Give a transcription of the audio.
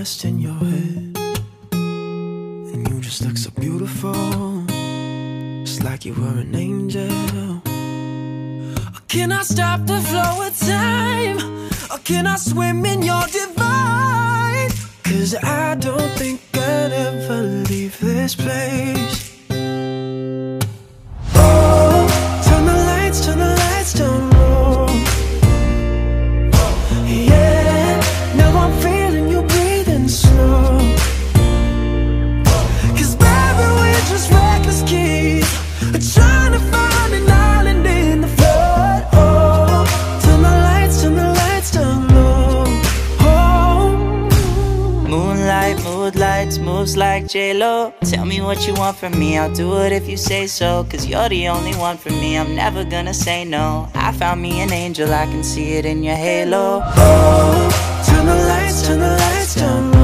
rest in your head, and you just look so beautiful, just like you were an angel. Or can I stop the flow of time? Or can I swim in your divine? 'Cause I don't think I'd ever leave this place. Oh, turn the lights down low. Yeah, now I'm feeling you breathing slow. 'Cause baby, we're just reckless kids, trying to find an island in the flood. Oh, turn the lights down low. Oh, moonlight, mood lights, moves like J-Lo. Tell me what you want from me, I'll do it if you say so. 'Cause you're the only one for me, I'm never gonna say no. I found me an angel, I can see it in your halo. Oh, turn the lights down low.